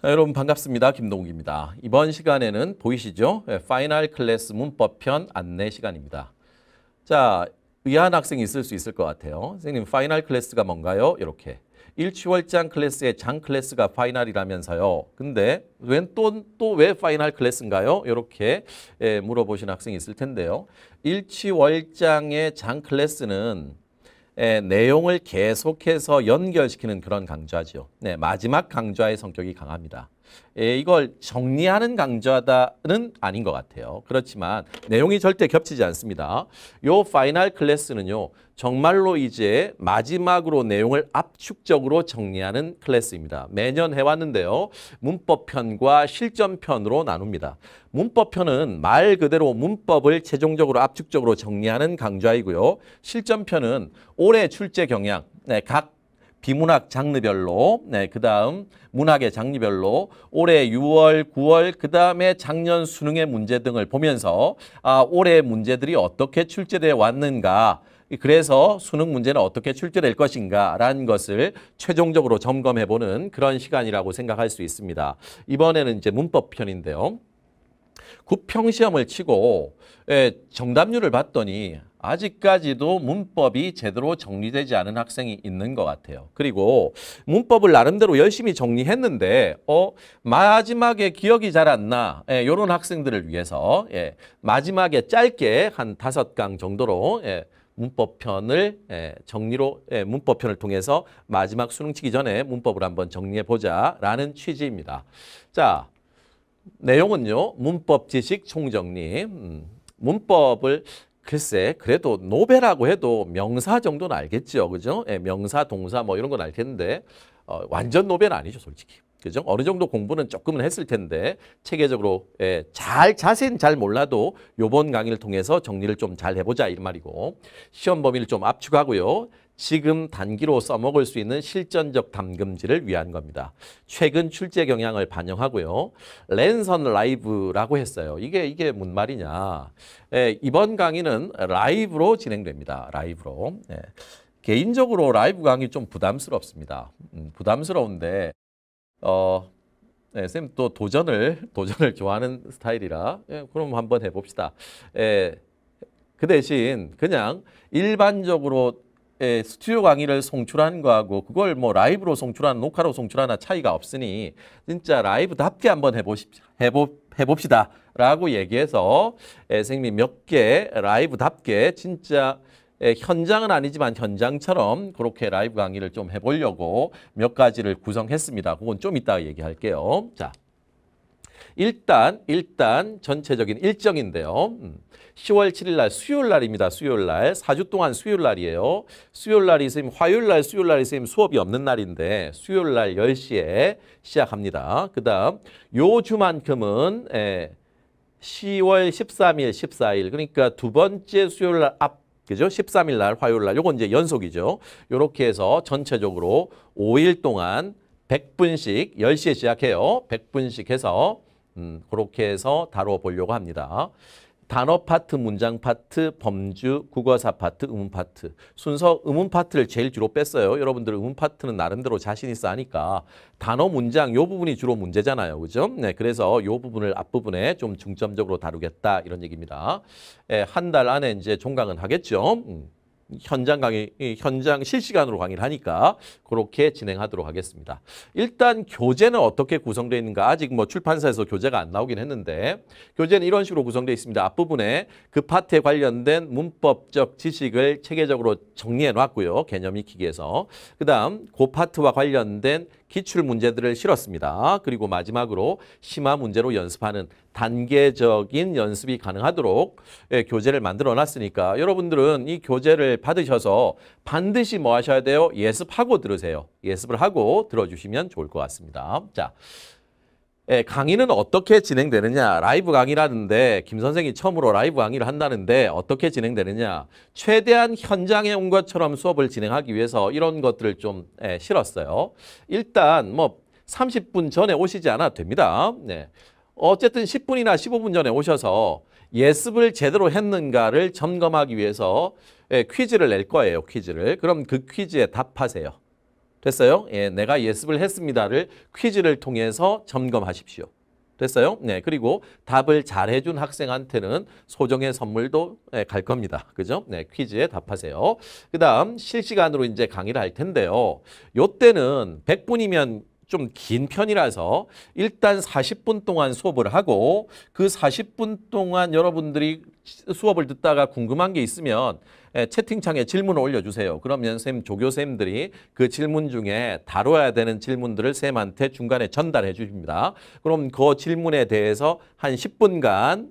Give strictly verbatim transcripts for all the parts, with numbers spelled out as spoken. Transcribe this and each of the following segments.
자, 여러분 반갑습니다. 김동욱입니다. 이번 시간에는 보이시죠? 네, 파이널 클래스 문법편 안내 시간입니다. 자, 의아한 학생이 있을 수 있을 것 같아요. 선생님, 파이널 클래스가 뭔가요? 이렇게. 일취월장 클래스의 장 클래스가 파이널이라면서요. 근데 또 또 왜 파이널 클래스인가요? 이렇게 예, 물어보신 학생이 있을 텐데요. 일취월장의 장 클래스는 예, 내용을 계속해서 연결시키는 그런 강좌죠. 네, 마지막 강좌의 성격이 강합니다. 예, 이걸 정리하는 강좌다는 아닌 것 같아요. 그렇지만 내용이 절대 겹치지 않습니다. 요 파이널 클래스는요, 정말로 이제 마지막으로 내용을 압축적으로 정리하는 클래스입니다. 매년 해왔는데요. 문법편과 실전편으로 나눕니다. 문법편은 말 그대로 문법을 최종적으로 압축적으로 정리하는 강좌이고요. 실전편은 올해 출제 경향, 네, 각 비문학 장르별로, 네, 그 다음 문학의 장르별로 올해 유월, 구월, 그 다음에 작년 수능의 문제 등을 보면서 아, 올해 문제들이 어떻게 출제되어 왔는가, 그래서 수능 문제는 어떻게 출제될 것인가라는 것을 최종적으로 점검해보는 그런 시간이라고 생각할 수 있습니다. 이번에는 이제 문법편인데요. 구평시험을 치고 예, 정답률을 봤더니 아직까지도 문법이 제대로 정리되지 않은 학생이 있는 것 같아요. 그리고 문법을 나름대로 열심히 정리했는데 어 마지막에 기억이 잘 안 나, 예, 이런 학생들을 위해서 예, 마지막에 짧게 한 다섯 강 정도로 예, 문법편을 예, 정리로 예, 문법편을 통해서 마지막 수능 치기 전에 문법을 한번 정리해보자라는 취지입니다. 자, 내용은요, 문법 지식 총정리. 음, 문법을 글쎄, 그래도 노배라고 해도 명사 정도는 알겠죠, 그죠? 예, 명사, 동사 뭐 이런 건 알 텐데 어, 완전 노배는 아니죠, 솔직히. 그죠? 어느 정도 공부는 조금은 했을 텐데 체계적으로 예, 잘 자세히는 잘 몰라도 요번 강의를 통해서 정리를 좀 잘 해보자 이 말이고, 시험 범위를 좀 압축하고요. 지금 단기로 써먹을 수 있는 실전적 담금질을 위한 겁니다. 최근 출제 경향을 반영하고요. 랜선 라이브라고 했어요. 이게 이게 뭔 말이냐. 예, 이번 강의는 라이브로 진행됩니다. 라이브로. 예, 개인적으로 라이브 강의 좀 부담스럽습니다. 음, 부담스러운데 어, 네, 선생님 또 도전을 도전을 좋아하는 스타일이라 예, 그럼 한번 해봅시다. 예, 그 대신 그냥 일반적으로 예, 스튜디오 강의를 송출하는 거하고 그걸 뭐 라이브로 송출하는, 녹화로 송출하나 차이가 없으니 진짜 라이브답게 한번 해보십시오. 해보, 해봅시다 라고 얘기해서 예, 선생님이 몇 개 라이브답게 진짜 예, 현장은 아니지만 현장처럼 그렇게 라이브 강의를 좀 해보려고 몇 가지를 구성했습니다. 그건 좀 이따 얘기할게요. 자, 일단 일단 전체적인 일정인데요. 시월 칠일 날 수요일 날입니다. 수요일 날 사 주 동안 수요일 날이에요. 수요일 날이 선생님, 화요일 날 수요일 날이 선생님 수업이 없는 날인데 수요일 날 열 시에 시작합니다. 그 다음 요 주만큼은 예, 시월 십삼일, 십사일 그러니까 두 번째 수요일 날 앞 그죠? 십삼일 날 화요일 날 요건 이제 연속이죠. 요렇게 해서 전체적으로 오 일 동안 백 분씩 열 시에 시작해요. 백 분씩 해서 음, 그렇게 해서 다뤄보려고 합니다. 단어 파트, 문장 파트, 범주, 국어사 파트, 의문 파트. 순서 의문 파트를 제일 뒤로 뺐어요. 여러분들 의문 파트는 나름대로 자신 있어 하니까 단어, 문장 요 부분이 주로 문제잖아요. 그죠? 네, 그래서 요 부분을 앞부분에 좀 중점적으로 다루겠다 이런 얘기입니다. 예, 한 달 안에 이제 종강은 하겠죠. 음. 현장 강의, 현장 실시간으로 강의를 하니까 그렇게 진행하도록 하겠습니다. 일단 교재는 어떻게 구성되어 있는가. 아직 뭐 출판사에서 교재가 안 나오긴 했는데 교재는 이런 식으로 구성되어 있습니다. 앞부분에 그 파트에 관련된 문법적 지식을 체계적으로 정리해 놨고요. 개념 익히기 위해서. 그 다음 그 파트와 관련된 기출 문제들을 실었습니다. 그리고 마지막으로 심화 문제로 연습하는 단계적인 연습이 가능하도록 예, 교재를 만들어 놨으니까 여러분들은 이 교재를 받으셔서 반드시 뭐 하셔야 돼요? 예습하고 들으세요. 예습을 하고 들어주시면 좋을 것 같습니다. 자, 예, 강의는 어떻게 진행되느냐. 라이브 강의라는데 김 선생이 처음으로 라이브 강의를 한다는데 어떻게 진행되느냐. 최대한 현장에 온 것처럼 수업을 진행하기 위해서 이런 것들을 좀 예, 실었어요. 일단 뭐 삼십 분 전에 오시지 않아도 됩니다. 네. 어쨌든 십 분이나 십오 분 전에 오셔서 예습을 제대로 했는가를 점검하기 위해서 예, 퀴즈를 낼 거예요. 퀴즈를. 그럼 그 퀴즈에 답하세요. 됐어요? 예, 내가 예습을 했습니다를 퀴즈를 통해서 점검하십시오. 됐어요? 네, 그리고 답을 잘해준 학생한테는 소정의 선물도 갈 겁니다. 그죠? 네, 퀴즈에 답하세요. 그 다음 실시간으로 이제 강의를 할 텐데요. 요때는 백 분이면 좀 긴 편이라서 일단 사십 분 동안 수업을 하고 그 사십 분 동안 여러분들이 수업을 듣다가 궁금한 게 있으면 채팅창에 질문을 올려주세요. 그러면 쌤, 조교쌤들이 그 질문 중에 다뤄야 되는 질문들을 쌤한테 중간에 전달해 주십니다. 그럼 그 질문에 대해서 한 십 분간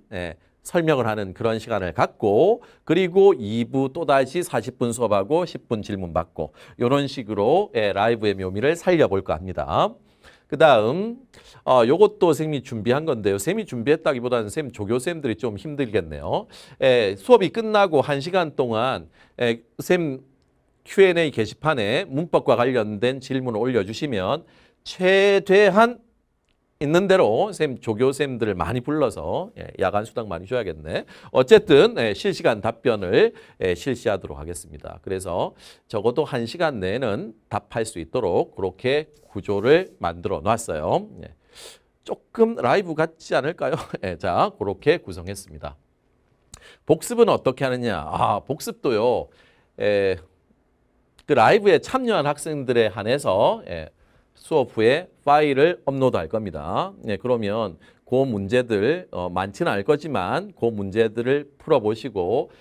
설명을 하는 그런 시간을 갖고, 그리고 이 부 또다시 사십 분 수업하고 십 분 질문 받고, 이런 식으로 라이브의 묘미를 살려볼까 합니다. 그 다음 어, 요것도 쌤이 준비한 건데요. 쌤이 준비했다기보다는 쌤, 조교쌤들이 좀 힘들겠네요. 에, 수업이 끝나고 한 시간 동안 에, 쌤 큐 앤 에이 게시판에 문법과 관련된 질문을 올려주시면 최대한 있는 대로 쌤, 조교쌤들을 많이 불러서 예, 야간 수당 많이 줘야겠네. 어쨌든 예, 실시간 답변을 예, 실시하도록 하겠습니다. 그래서 적어도 한 시간 내에는 답할 수 있도록 그렇게 구조를 만들어 놨어요. 예, 조금 라이브 같지 않을까요? 예, 자, 그렇게 구성했습니다. 복습은 어떻게 하느냐? 아, 복습도요. 예, 그 라이브에 참여한 학생들에 한해서 예, 수업 후에 파일을 업로드할 겁니다. 네, 그러면 그 문제들 어, 많지는 않을 거지만 그 문제들을 풀어보시고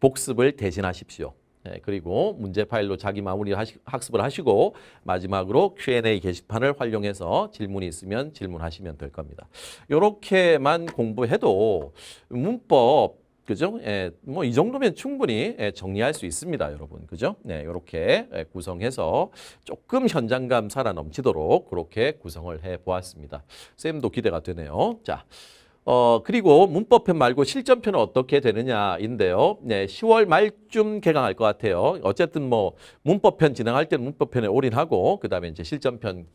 복습을 대신하십시오. 네, 그리고 문제 파일로 자기 마무리 하시, 학습을 하시고 마지막으로 큐 앤 에이 게시판을 활용해서 질문이 있으면 질문하시면 될 겁니다. 이렇게만 공부해도 문법 그죠? 예, 뭐 이 정도면 충분히 예, 정리할 수 있습니다, 여러분. 그죠? 네, 이렇게 구성해서 조금 현장감 살아 넘치도록 그렇게 구성을 해 보았습니다. 쌤도 기대가 되네요. 자, 어 그리고 문법편 말고 실전편은 어떻게 되느냐인데요. 네, 시월 말쯤 개강할 것 같아요. 어쨌든 뭐 문법편 진행할 때는 문법편에 올인하고 그다음에 이제 실전편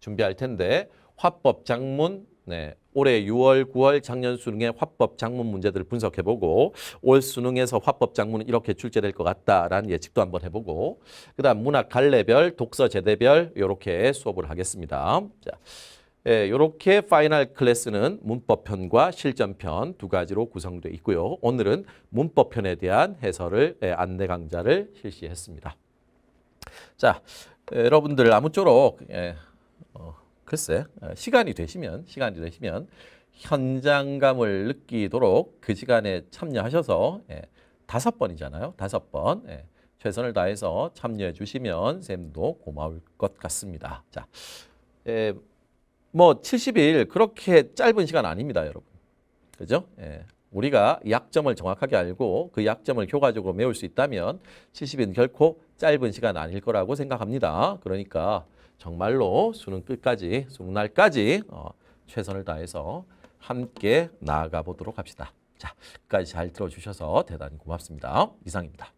준비할 텐데 화법, 장문. 네, 올해 유월, 구월 작년 수능의 화법 장문 문제들을 분석해보고 올 수능에서 화법 장문은 이렇게 출제될 것 같다라는 예측도 한번 해보고 그 다음 문학 갈래별, 독서 제대별 이렇게 수업을 하겠습니다. 자, 예, 이렇게 파이널 클래스는 문법편과 실전편 두 가지로 구성되어 있고요. 오늘은 문법편에 대한 해설을 예, 안내 강좌를 실시했습니다. 자, 예, 여러분들 아무쪼록 예, 어, 글쎄, 시간이 되시면, 시간이 되시면 현장감을 느끼도록 그 시간에 참여하셔서 예, 다섯 번이잖아요. 다섯 번 예, 최선을 다해서 참여해 주시면 쌤도 고마울 것 같습니다. 자, 예, 뭐 칠십 일 그렇게 짧은 시간 아닙니다, 여러분. 그죠? 예, 우리가 약점을 정확하게 알고 그 약점을 효과적으로 메울 수 있다면 칠십 일은 결코 짧은 시간 아닐 거라고 생각합니다. 그러니까 정말로 수능 끝까지, 수능 날까지 어, 최선을 다해서 함께 나아가 보도록 합시다. 자, 끝까지 잘 들어주셔서 대단히 고맙습니다. 이상입니다.